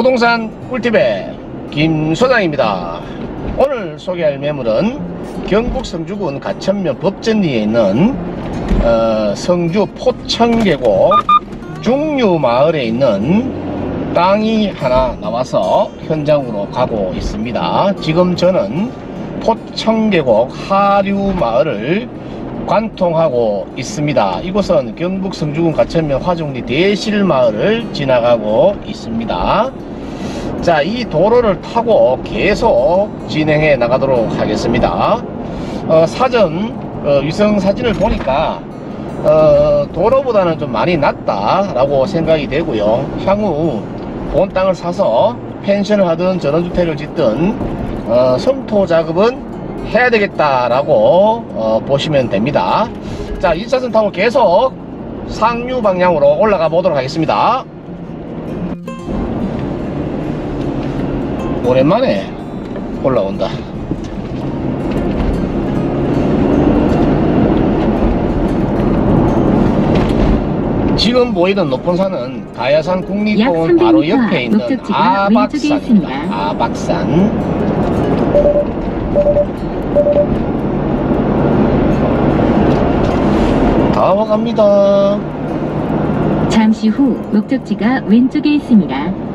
부동산 꿀팁의 김소장입니다. 오늘 소개할 매물은 경북 성주군 가천면 법전리에 있는 성주포천계곡 중류마을에 있는 땅이 하나 나와서 현장으로 가고 있습니다. 지금 저는 포천계곡 하류마을을 관통하고 있습니다. 이곳은 경북 성주군 가천면 화정리 대실마을을 지나가고 있습니다. 자, 이 도로를 타고 계속 진행해 나가도록 하겠습니다. 사전 위성사진을 보니까 도로보다는 좀 많이 낮다 라고 생각이 되고요. 향후 본 땅을 사서 펜션을 하든 전원주택을 짓든 성토 작업은 해야 되겠다라고 보시면 됩니다. 자, 2차선 타고 계속 상류 방향으로 올라가 보도록 하겠습니다. 오랜만에 올라온다. 지금 보이는 높은 산은 가야산 국립공원 바로 옆에 있는 아박산입니다. 아박산. 다 와갑니다. 잠시 후 목적지가 왼쪽에 있습니다.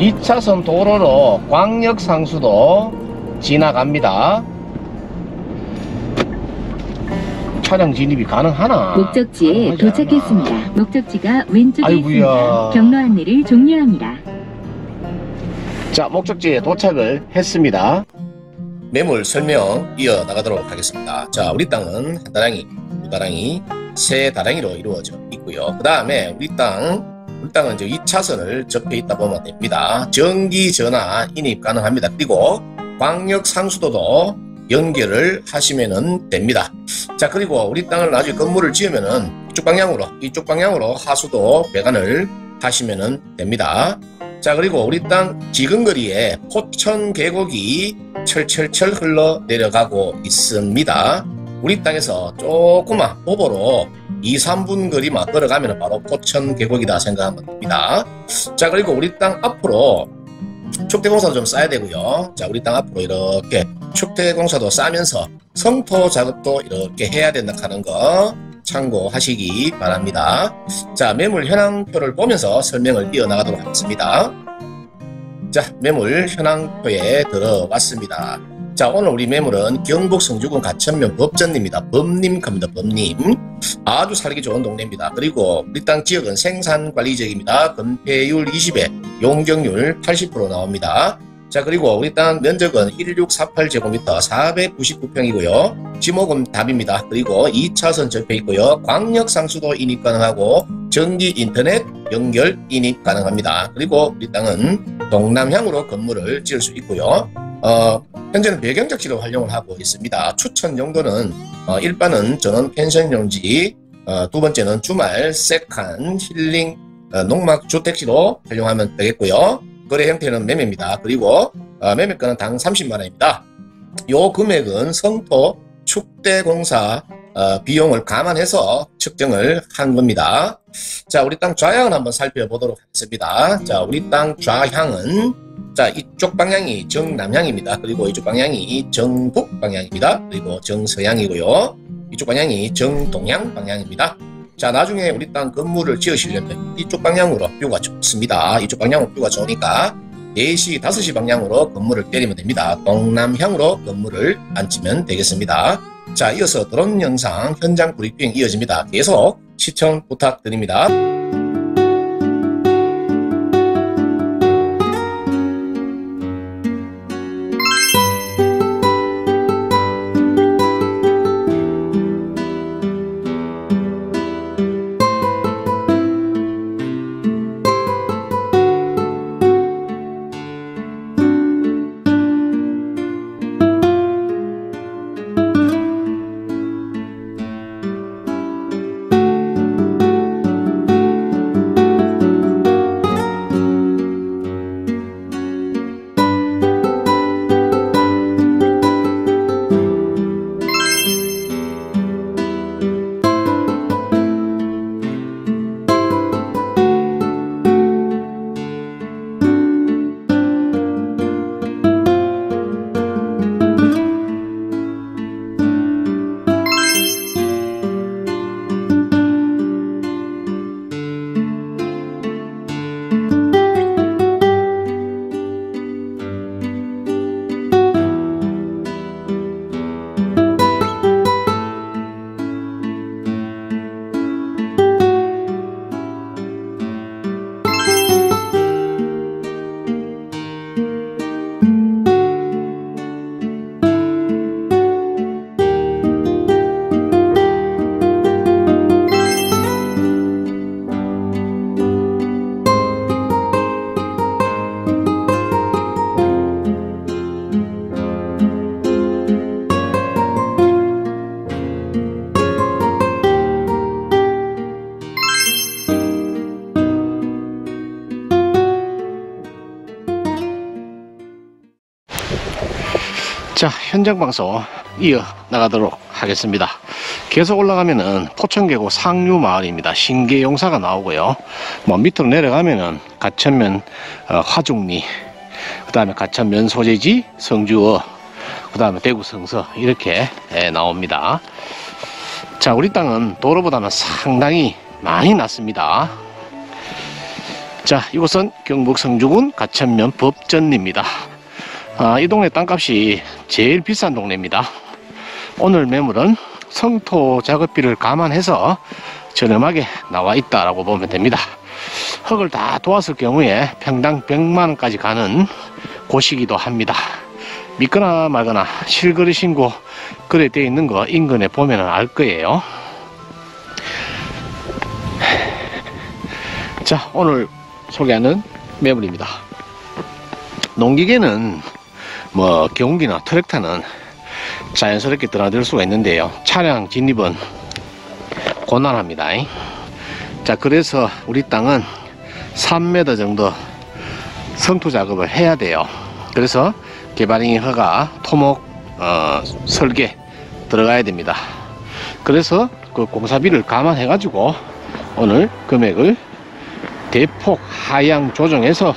2차선 도로로 광역상수도 지나갑니다. 차량 진입이 가능하나? 목적지에 도착했습니다. 목적지가 왼쪽에 있습니다. 경로 안내를 종료합니다. 자, 목적지에 도착을 했습니다. 매물 설명 이어나가도록 하겠습니다. 자, 우리 땅은 한 다랑이, 두 다랑이, 세 다랑이로 이루어져 있고요. 그 다음에 우리 땅은 이제 2차선을 접해 있다 보면 됩니다. 전기전화 인입 가능합니다. 그리고 광역상수도도 연결을 하시면 됩니다. 자, 그리고 우리 땅을 나중에 건물을 지으면은 이쪽 방향으로 하수도 배관을 하시면 됩니다. 자, 그리고 우리 땅 지근거리에 포천계곡이 철철철 흘러 내려가고 있습니다. 우리 땅에서 조그만 도보로 2-3분 거리만 걸어가면 바로 포천계곡이다 생각하면 됩니다. 자, 그리고 우리 땅 앞으로 축대공사도 좀 싸야 되고요. 자, 우리 땅 앞으로 이렇게 축대공사도 싸면서 성토 작업도 이렇게 해야 된다 하는 거 참고하시기 바랍니다. 자, 매물 현황표를 보면서 설명을 이어나가도록 하겠습니다. 자, 매물 현황표에 들어왔습니다. 자, 오늘 우리 매물은 경북 성주군 가천면 법전리입니다. 법림갑니다. 법림. 아주 살기 좋은 동네입니다. 그리고 우리 땅 지역은 생산관리 지역입니다. 건폐율 20에 용적률 80% 나옵니다. 자, 그리고 우리 땅 면적은 1648제곱미터 499평이고요. 지목은 답입니다. 그리고 2차선 접해 있고요. 광역상수도 인입 가능하고 전기 인터넷 연결 인입 가능합니다. 그리고 우리 땅은 동남향으로 건물을 지을 수 있고요. 현재는 배경적지로 활용을 하고 있습니다. 추천 용도는 일반은 전원 펜션용지, 두 번째는 주말 세칸 힐링 농막 주택지로 활용하면 되겠고요. 거래 형태는 매매입니다. 그리고 매매가는 당 30만원입니다. 요 금액은 성토 축대공사 비용을 감안해서 측정을 한 겁니다. 자, 우리 땅 좌향을 한번 살펴보도록 하겠습니다. 자, 우리 땅 좌향은 자, 이쪽 방향이 정남향입니다. 그리고 이쪽 방향이 정북 방향입니다. 그리고 정서향이고요. 이쪽 방향이 정동향 방향입니다. 자, 나중에 우리 땅 건물을 지으시려면 이쪽 방향으로 뷰가 좋습니다. 이쪽 방향으로 뷰가 좋으니까 4시, 5시 방향으로 건물을 때리면 됩니다. 동남향으로 건물을 앉히면 되겠습니다. 자, 이어서 드론 영상 현장 브리핑 이어집니다. 계속 시청 부탁드립니다. 자, 현장 방송 이어 나가도록 하겠습니다. 계속 올라가면은 포천계곡 상류마을입니다. 신계 용사가 나오고요. 뭐 밑으로 내려가면은 가천면 화정리, 그 다음에 가천면 소재지, 성주어, 그 다음에 대구성서 이렇게 나옵니다. 자, 우리 땅은 도로보다는 상당히 많이 낮습니다. 자, 이곳은 경북 성주군 가천면 법전리입니다. 이 동네 땅값이 제일 비싼 동네입니다. 오늘 매물은 성토 작업비를 감안해서 저렴하게 나와 있다라고 보면 됩니다. 흙을 다 도왔을 경우에 평당 100만원까지 가는 곳이기도 합니다. 믿거나 말거나 실거래 신고 거래되어 있는 거 인근에 보면 알 거예요. 자, 오늘 소개하는 매물입니다. 농기계는 뭐 경기나 트랙터는 자연스럽게 드나들 수가 있는데요, 차량 진입은 곤란합니다. 자, 그래서 우리 땅은 3m 정도 성토 작업을 해야 돼요. 그래서 개발행위 허가, 토목 설계 들어가야 됩니다. 그래서 그 공사비를 감안해 가지고 오늘 금액을 대폭 하향 조정해서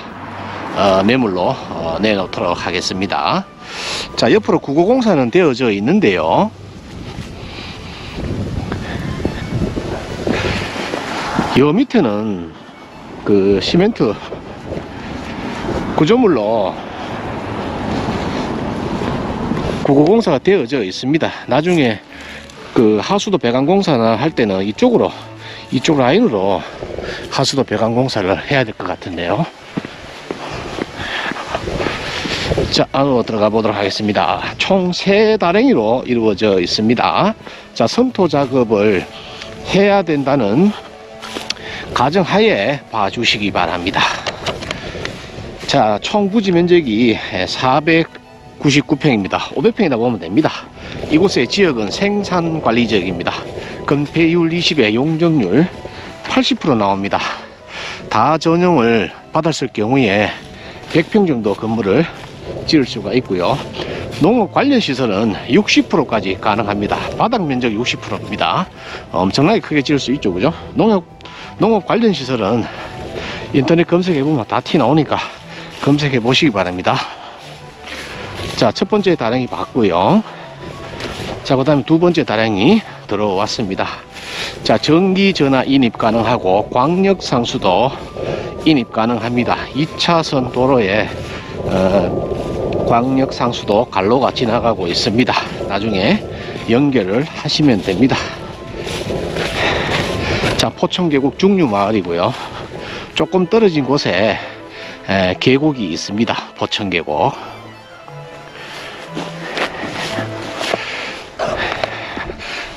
매물로 내놓도록 하겠습니다. 자, 옆으로 국어 공사는 되어져 있는데요. 요 밑에는 그 시멘트 구조물로 국어 공사가 되어져 있습니다. 나중에 그 하수도 배관 공사나 할 때는 이쪽 라인으로 하수도 배관 공사를 해야 될 것 같은데요. 자, 안으로 들어가 보도록 하겠습니다. 총 3다랭이로 이루어져 있습니다. 자, 성토 작업을 해야 된다는 가정하에 봐주시기 바랍니다. 자, 총 부지 면적이 499평입니다. 500평이나 보면 됩니다. 이곳의 지역은 생산관리지역입니다. 건폐율 20에 용적률 80% 나옵니다. 다 전용을 받았을 경우에 100평 정도 건물을 지을 수가 있고요. 농업 관련 시설은 60%까지 가능합니다. 바닥 면적 60%입니다. 엄청나게 크게 지을 수 있죠, 그죠? 농업 관련 시설은 인터넷 검색해보면 다 티 나오니까 검색해 보시기 바랍니다. 자, 첫 번째 다랭이 봤고요. 자, 그 다음에 두 번째 다랭이 들어왔습니다. 자, 전기 전화 인입 가능하고 광역상수도 인입 가능합니다. 2차선 도로에 광역상수도 관로가 지나가고 있습니다. 나중에 연결을 하시면 됩니다. 자, 포천계곡 중류마을이고요. 조금 떨어진 곳에 계곡이 있습니다. 포천계곡.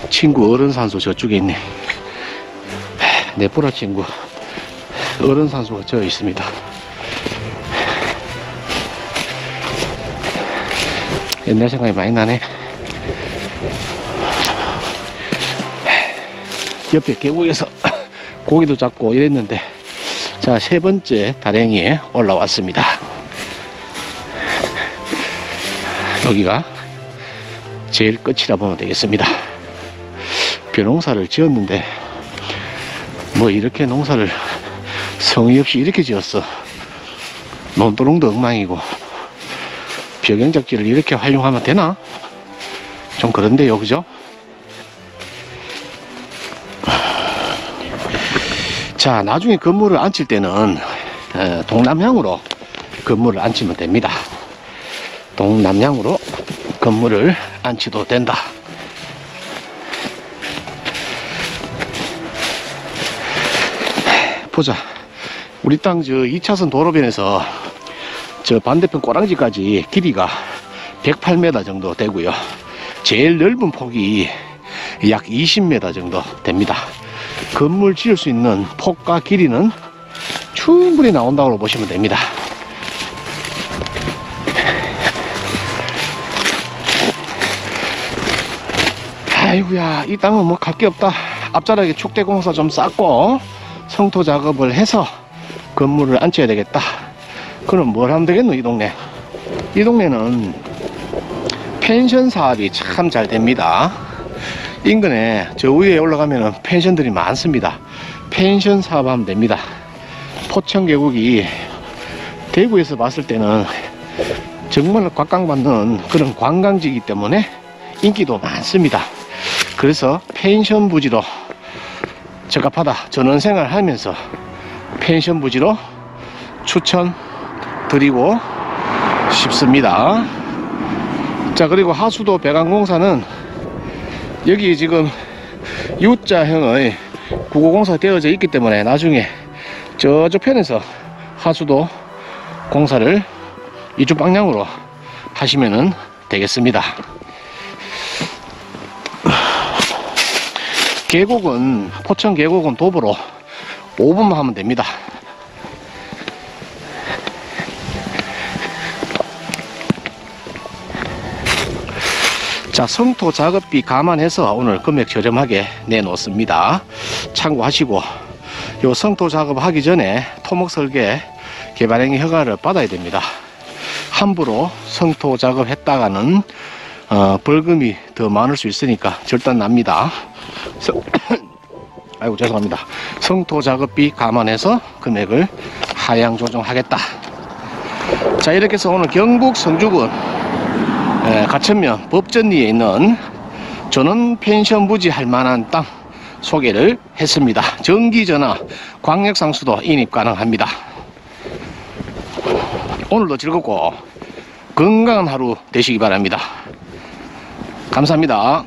친구 어른산소 저쪽에 있네. 내 보라 친구 어른산소가 저 있습니다. 옛날 생각이 많이 나네. 옆에 계곡에서 고기도 잡고 이랬는데. 자, 세 번째 다랭이에 올라왔습니다. 여기가 제일 끝이라 보면 되겠습니다. 벼농사를 지었는데 뭐 이렇게 농사를 성의 없이 이렇게 지었어. 논두렁도 엉망이고 벼경작지를 이렇게 활용하면 되나? 좀 그런데요, 그죠? 자, 나중에 건물을 앉힐 때는 동남향으로 건물을 앉히면 됩니다. 동남향으로 건물을 앉혀도 된다. 보자. 우리 땅 저 2차선 도로변에서 저 반대편 꼬랑지까지 길이가 108m 정도 되고요. 제일 넓은 폭이 약 20m 정도 됩니다. 건물 지을 수 있는 폭과 길이는 충분히 나온다고 보시면 됩니다. 아이고야, 이 땅은 뭐 갈 게 없다. 앞자락에 축대 공사 좀 쌓고 성토 작업을 해서 건물을 앉혀야 되겠다. 그럼 뭘 하면 되겠노? 이 동네는 펜션 사업이 참 잘 됩니다. 인근에 저 위에 올라가면은 펜션들이 많습니다. 펜션 사업하면 됩니다. 포천계곡이 대구에서 봤을 때는 정말 곽광받는 그런 관광지이기 때문에 인기도 많습니다. 그래서 펜션 부지로 적합하다, 전원생활 하면서 펜션 부지로 추천드리고 싶습니다. 자, 그리고 하수도 배관공사는 여기 지금 U자형의 구조공사가 되어져 있기 때문에 나중에 저편에서 하수도 공사를 이쪽 방향으로 하시면 되겠습니다. 계곡은, 포천계곡은 도보로 5분만 하면 됩니다. 자, 성토 작업비 감안해서 오늘 금액 저렴하게 내놓습니다. 참고하시고, 요 성토 작업 하기 전에 토목 설계 개발행위 허가를 받아야 됩니다. 함부로 성토 작업 했다가는 벌금이 더 많을 수 있으니까 절단납니다. 아이고, 죄송합니다. 성토 작업비 감안해서 금액을 하향 조정하겠다. 자, 이렇게 해서 오늘 경북 성주군 가천면 법전리에 있는 전원 펜션 부지 할 만한 땅 소개를 했습니다. 전기전화, 광역상수도 인입 가능합니다. 오늘도 즐겁고 건강한 하루 되시기 바랍니다. 감사합니다.